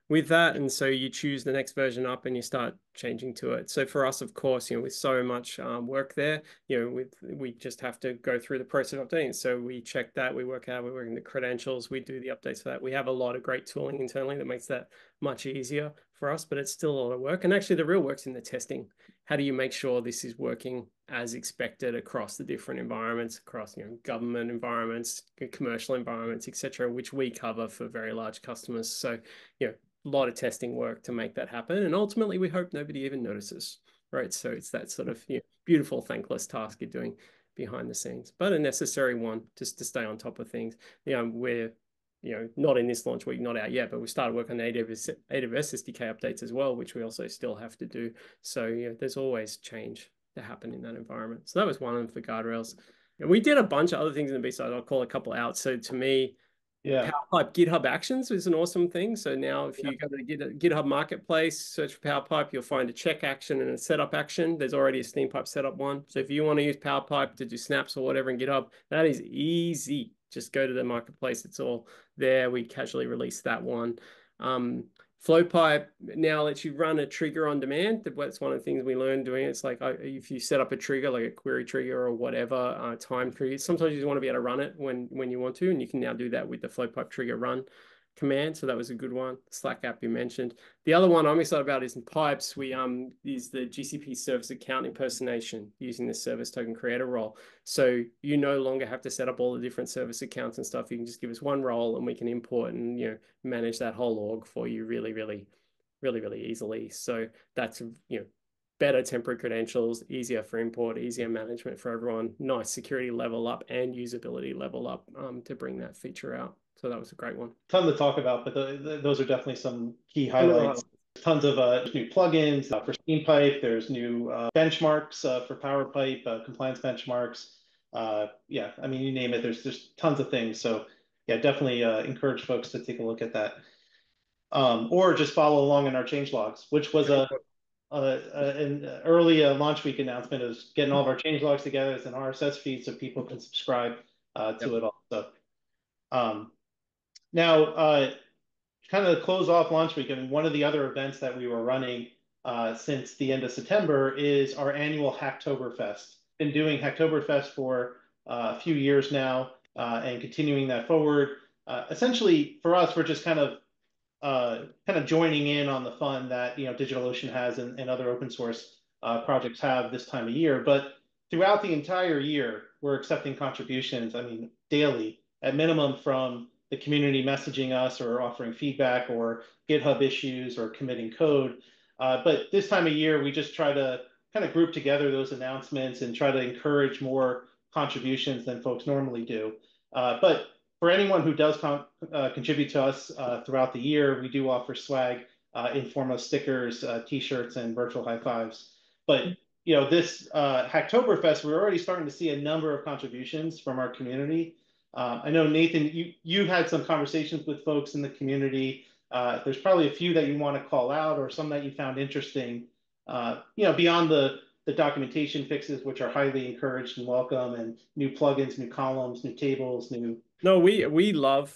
with that. And so you choose the next version up and you start changing to it. So for us, of course, you know, with so much um, work there, you know, with, we just have to go through the process of updating. So we check that, we work out, we're working the credentials, we do the updates for that. We have a lot of great tooling internally that makes that much easier for us, but it's still a lot of work. And actually the real work's in the testing. How do you make sure this is working as expected across the different environments, across, you know, government environments, commercial environments, et cetera, which we cover for very large customers. So, you know, a lot of testing work to make that happen. And ultimately we hope nobody even notices, right? So it's that sort of, you know, beautiful, thankless task you're doing behind the scenes, but a necessary one just to stay on top of things. You know, we're you know, not in this launch week, not out yet, but we started working on A W S, A W S S D K updates as well, which we also still have to do. So, you know, there's always change to happen in that environment. So that was one of them for guardrails. And we did a bunch of other things in the B-side. I'll call a couple out. So to me, yeah, PowerPipe GitHub Actions is an awesome thing. So now if yeah. you go to the GitHub Marketplace, search for PowerPipe, you'll find a check action and a setup action. There's already a Steampipe setup one. So if you want to use PowerPipe to do snaps or whatever in GitHub, that is easy. Just go to the marketplace. It's all there. We casually released that one. Um, FlowPipe now lets you run a trigger on demand. That's one of the things we learned doing it. It's like uh, if you set up a trigger, like a query trigger or whatever, uh, time trigger, sometimes you just want to be able to run it when, when you want to, and you can now do that with the FlowPipe trigger run command. So that was a good one. Slack app you mentioned. The other one I'm excited about is in Pipes. We um is the G C P service account impersonation using the service token creator role. So you no longer have to set up all the different service accounts and stuff. You can just give us one role and we can import and, you know, manage that whole org for you really, really, really, really easily. So that's, you know, better temporary credentials, easier for import, easier management for everyone, nice security level up and usability level up um, to bring that feature out. So that was a great one. Ton to talk about, but the, the, those are definitely some key highlights. Yeah. Tons of uh, new plugins uh, for Steampipe. There's new uh, benchmarks uh, for PowerPipe, uh, compliance benchmarks. Uh, yeah, I mean, you name it. There's just tons of things. So yeah, definitely uh, encourage folks to take a look at that. Um, or just follow along in our change logs, which was a, a, a an early uh, launch week announcement. It was getting all of our change logs together as an R S S feed so people can subscribe uh, to yep. it all. So, um, Now, uh, kind of close off launch week, I mean, one of the other events that we were running uh, since the end of September is our annual Hacktoberfest. Been doing Hacktoberfest for uh, a few years now uh, and continuing that forward. Uh, essentially, for us, we're just kind of uh, kind of joining in on the fun that, you know, DigitalOcean has and, and other open source uh, projects have this time of year. But throughout the entire year, we're accepting contributions, I mean, daily, at minimum from the community messaging us or offering feedback or GitHub issues or committing code. Uh, but this time of year, we just try to kind of group together those announcements and try to encourage more contributions than folks normally do. Uh, but for anyone who does uh, contribute to us uh, throughout the year, we do offer swag uh, in form of stickers, uh, t-shirts, and virtual high fives. But you know, this uh, Hacktoberfest, we're already starting to see a number of contributions from our community. Uh, I know, Nathan, you, you've had some conversations with folks in the community. Uh, there's probably a few that you want to call out or some that you found interesting, uh, you know, beyond the, the documentation fixes, which are highly encouraged and welcome, and new plugins, new columns, new tables, new... No, we, we love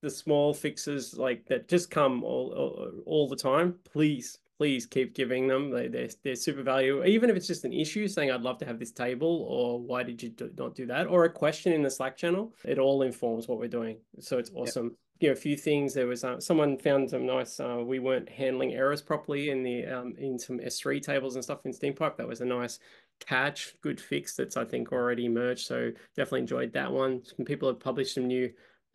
the small fixes like that just come all, all, all the time. Please, please keep giving them. They, they're, they're super valuable. Even if it's just an issue saying, I'd love to have this table, or why did you do, not do that? Or a question in the Slack channel, it all informs what we're doing. So it's awesome. Yeah. You know, a few things, there was, uh, someone found some nice, uh, we weren't handling errors properly in the, um, in some S three tables and stuff in Steampipe. That was a nice catch, good fix that's, I think, already merged. So definitely enjoyed that one. Some people have published some new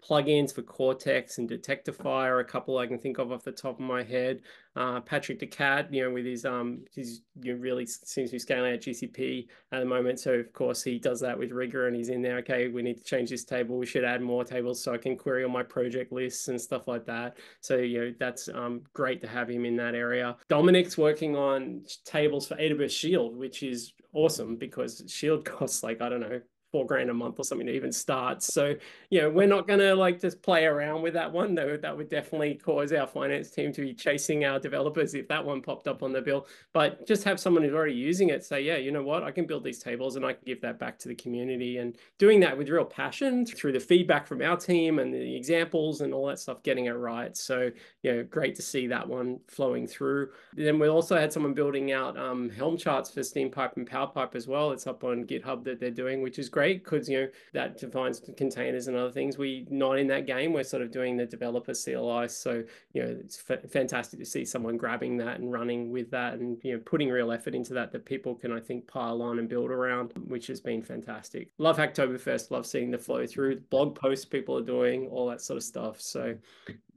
plugins for Cortex and Detectify are a couple I can think of off the top of my head. Uh, Patrick DeCat, you know, with his, um, his, you know, really seems to be scaling out G C P at the moment. So of course he does that with rigor and he's in there, okay, we need to change this table. We should add more tables so I can query on my project lists and stuff like that. So, you know, that's um, great to have him in that area. Dominic's working on tables for A W S Shield, which is awesome because Shield costs like, I don't know, four grand a month or something to even start. So, you know, we're not going to like just play around with that one though. That would definitely cause our finance team to be chasing our developers if that one popped up on the bill, but just have someone who's already using it say, yeah, you know what, I can build these tables and I can give that back to the community, and doing that with real passion through the feedback from our team and the examples and all that stuff, getting it right. So, you know, great to see that one flowing through. Then we also had someone building out um, Helm charts for Steampipe and PowerPipe as well. It's up on GitHub that they're doing, which is great. Great, because you know that defines containers and other things. We're not in that game. We're sort of doing the developer C L I. So you know it's fantastic to see someone grabbing that and running with that, and you know putting real effort into that that people can, I think, pile on and build around, which has been fantastic. Love Hacktoberfest. Love seeing the flow through blog posts people are doing, all that sort of stuff. So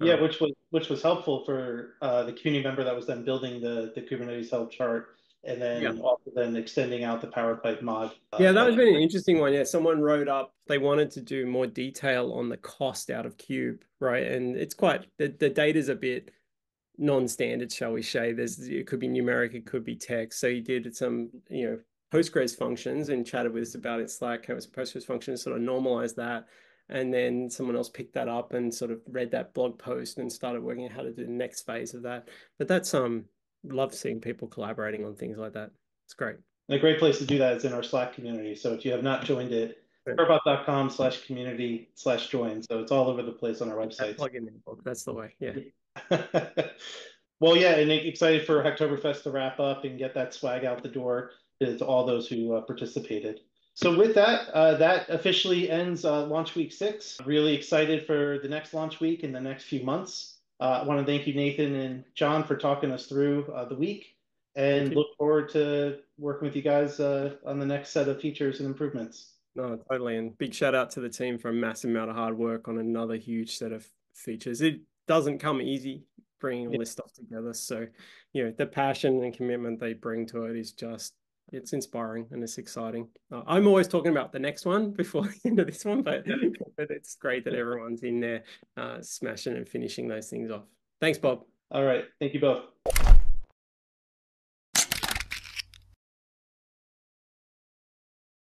yeah, um, which was which was helpful for uh, the community member that was then building the the Kubernetes help chart. and then yeah. also then extending out the PowerPipe mod. Uh, yeah, that was been an interesting one. Yeah, someone wrote up, they wanted to do more detail on the cost out of Cube, right? And it's quite, the, the data's a bit non-standard, shall we say. There's, it could be numeric, it could be text. So you did some, you know, Postgres functions and chatted with us about it, Slack, how it's Postgres functions, sort of normalized that. And then someone else picked that up and sort of read that blog post and started working out how to do the next phase of that. But that's, um, love seeing people collaborating on things like that. It's great. And a great place to do that is in our Slack community. So if you have not joined it, turbot.com slash community slash join. So it's all over the place on our website. Plug in the book. That's the way, yeah. Well, yeah, and excited for Hacktoberfest to wrap up and get that swag out the door to all those who uh, participated. So with that, uh, that officially ends uh, launch week six. Really excited for the next launch week and the next few months. Uh, I want to thank you, Nathan and John, for talking us through uh, the week, and look forward to working with you guys uh, on the next set of features and improvements. No, totally. And big shout out to the team for a massive amount of hard work on another huge set of features. It doesn't come easy bringing all this stuff together. So, you know, the passion and commitment they bring to it is just, it's inspiring and it's exciting. Uh, I'm always talking about the next one before the end of this one, but, but it's great that everyone's in there uh, smashing and finishing those things off. Thanks, Bob. All right. Thank you both.